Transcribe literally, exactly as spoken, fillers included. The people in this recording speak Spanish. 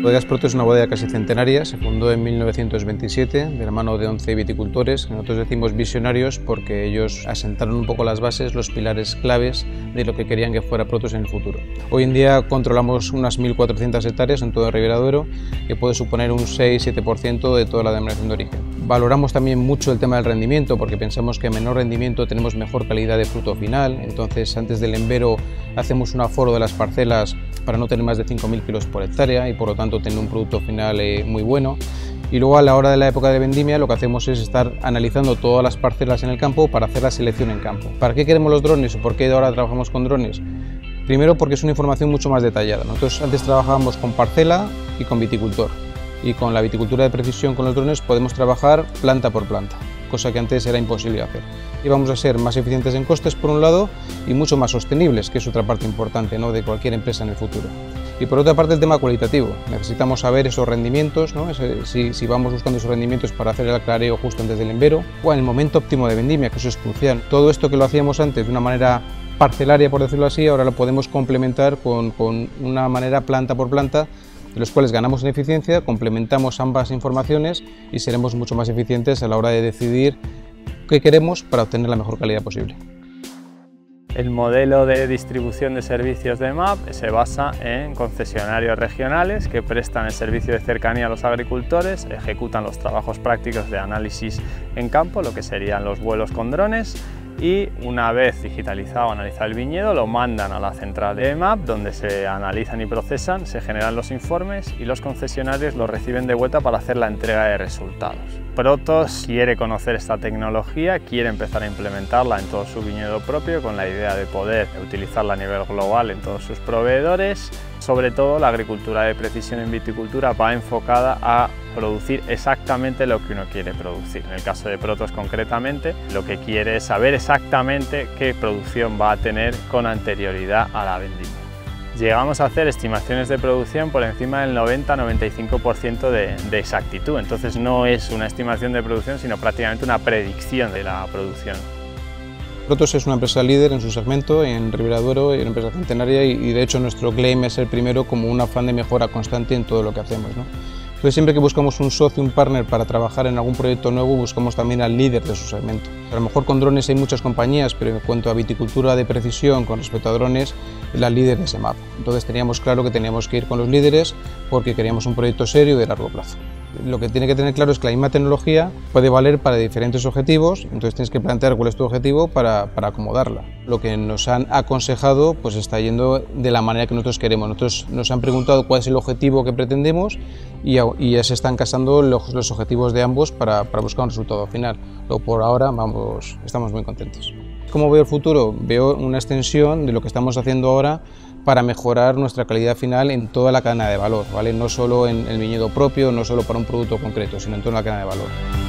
Bodegas Protos es una bodega casi centenaria, se fundó en mil novecientos veintisiete de la mano de once viticultores, que nosotros decimos visionarios porque ellos asentaron un poco las bases, los pilares claves de lo que querían que fuera Protos en el futuro. Hoy en día controlamos unas mil cuatrocientas hectáreas en todo Ribera del Duero, que puede suponer un seis siete por ciento de toda la denominación de origen. Valoramos también mucho el tema del rendimiento porque pensamos que a menor rendimiento tenemos mejor calidad de fruto final, entonces antes del envero hacemos un aforo de las parcelas para no tener más de cinco mil kilos por hectárea y por lo tanto tener un producto final eh, muy bueno. Y luego a la hora de la época de vendimia lo que hacemos es estar analizando todas las parcelas en el campo para hacer la selección en campo. ¿Para qué queremos los drones o por qué ahora trabajamos con drones? Primero porque es una información mucho más detallada. Nosotros antes trabajábamos con parcela y con viticultor, y con la viticultura de precisión con los drones podemos trabajar planta por planta, cosa que antes era imposible hacer. Y vamos a ser más eficientes en costes por un lado y mucho más sostenibles, que es otra parte importante, ¿no?, de cualquier empresa en el futuro. Y por otra parte el tema cualitativo, necesitamos saber esos rendimientos, ¿no? si, si vamos buscando esos rendimientos para hacer el aclareo justo antes del envero o en el momento óptimo de vendimia, que eso es crucial. Todo esto que lo hacíamos antes de una manera parcelaria, por decirlo así, ahora lo podemos complementar con, con una manera planta por planta, de los cuales ganamos en eficiencia, complementamos ambas informaciones y seremos mucho más eficientes a la hora de decidir qué queremos para obtener la mejor calidad posible. El modelo de distribución de servicios de E M A P se basa en concesionarios regionales que prestan el servicio de cercanía a los agricultores, ejecutan los trabajos prácticos de análisis en campo, lo que serían los vuelos con drones, y una vez digitalizado, analizado el viñedo, lo mandan a la central de E M A P, donde se analizan y procesan, se generan los informes y los concesionarios los reciben de vuelta para hacer la entrega de resultados. Protos quiere conocer esta tecnología, quiere empezar a implementarla en todo su viñedo propio con la idea de poder utilizarla a nivel global en todos sus proveedores. Sobre todo la agricultura de precisión en viticultura va enfocada a producir exactamente lo que uno quiere producir. En el caso de Protos concretamente, lo que quiere es saber exactamente qué producción va a tener con anterioridad a la vendimia. Llegamos a hacer estimaciones de producción por encima del noventa a noventa y cinco por ciento de, de exactitud, entonces no es una estimación de producción sino prácticamente una predicción de la producción. Protos es una empresa líder en su segmento, en Ribera del Duero, una empresa centenaria y, y de hecho nuestro claim es el primero como un afán de mejora constante en todo lo que hacemos, ¿no? Entonces siempre que buscamos un socio, un partner para trabajar en algún proyecto nuevo, buscamos también al líder de su segmento. A lo mejor con drones hay muchas compañías, pero en cuanto a viticultura de precisión con respecto a drones, la líder es E M A P. Entonces teníamos claro que teníamos que ir con los líderes porque queríamos un proyecto serio de largo plazo. Lo que tiene que tener claro es que la misma tecnología puede valer para diferentes objetivos, entonces tienes que plantear cuál es tu objetivo para, para acomodarla. Lo que nos han aconsejado pues está yendo de la manera que nosotros queremos. Nosotros nos han preguntado cuál es el objetivo que pretendemos y, y ya se están casando los, los objetivos de ambos para, para buscar un resultado final. Luego, por ahora vamos, estamos muy contentos. ¿Cómo veo el futuro? Veo una extensión de lo que estamos haciendo ahora para mejorar nuestra calidad final en toda la cadena de valor, ¿vale? No solo en el viñedo propio, no solo para un producto concreto, sino en toda la cadena de valor.